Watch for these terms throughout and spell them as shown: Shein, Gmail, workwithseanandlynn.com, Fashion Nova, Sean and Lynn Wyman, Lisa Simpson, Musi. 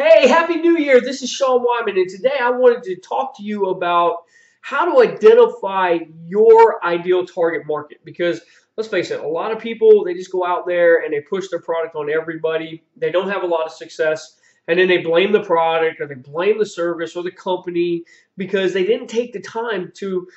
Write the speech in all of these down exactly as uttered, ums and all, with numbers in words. Hey, Happy New Year. This is Sean Wyman, and today I wanted to talk to you about how to identify your ideal target market, because let's face it, a lot of people, they just go out there and they push their product on everybody. They don't have a lot of success, and then they blame the product or they blame the service or the company because they didn't take the time to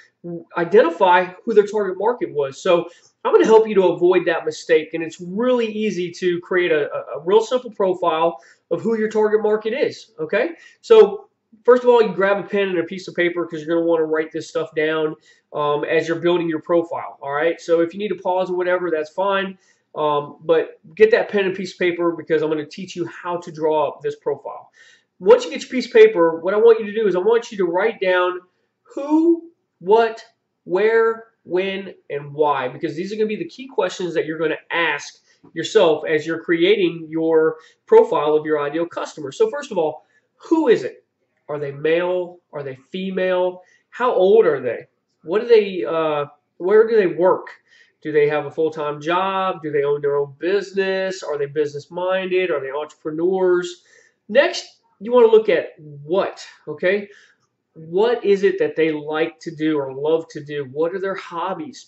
identify who their target market was. So I'm going to help you to avoid that mistake, and it's really easy to create a, a real simple profile of who your target market is, okay? So first of all, you grab a pen and a piece of paper because you're going to want to write this stuff down um, as you're building your profile, all right? So if you need to pause or whatever, that's fine, um, but get that pen and piece of paper because I'm going to teach you how to draw up this profile. Once you get your piece of paper, what I want you to do is I want you to write down who, what, where, when, and why, because these are going to be the key questions that you're going to ask yourself as you're creating your profile of your ideal customer. So first of all, who is it? Are they male? Are they female? How old are they? What do they, uh, where do they work? Do they have a full-time job? Do they own their own business? Are they business-minded? Are they entrepreneurs? Next, you want to look at what, okay? What is it that they like to do or love to do? What are their hobbies?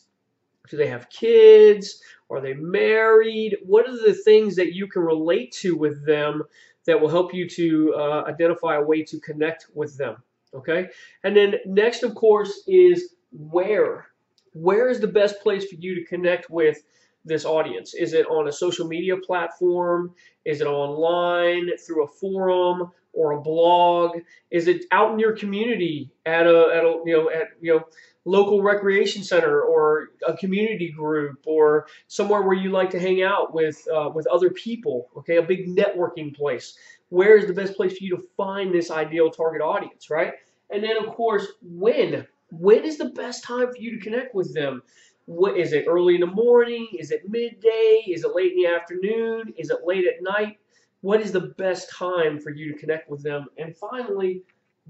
Do they have kids? Are they married? What are the things that you can relate to with them that will help you to uh, identify a way to connect with them? Okay. And then next, of course, is where. Where is the best place for you to connect with this audience? Is it on a social media platform? Is it online through a forum or a blog? Is it out in your community at a, at a you know at you know local recreation center or a community group or somewhere where you like to hang out with uh, with other people? Okay, a big networking place. Where is the best place for you to find this ideal target audience, right? And then of course, when when is the best time for you to connect with them? What is it? Early in the morning? Is it midday? Is it late in the afternoon? Is it late at night? What is the best time for you to connect with them? And finally,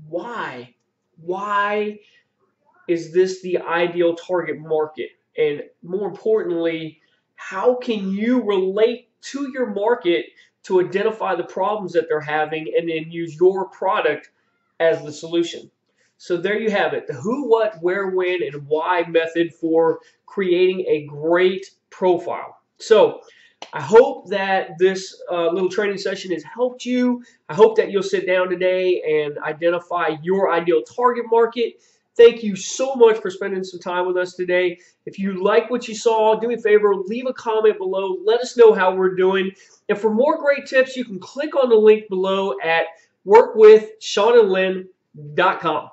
why? Why is this the ideal target market? And more importantly, how can you relate to your market to identify the problems that they're having and then use your product as the solution? So there you have it, the who, what, where, when, and why method for creating a great profile. So I hope that this uh, little training session has helped you. I hope that you'll sit down today and identify your ideal target market. Thank you so much for spending some time with us today. If you like what you saw, do me a favor, leave a comment below. Let us know how we're doing. And for more great tips, you can click on the link below at work with sean and lynn dot com.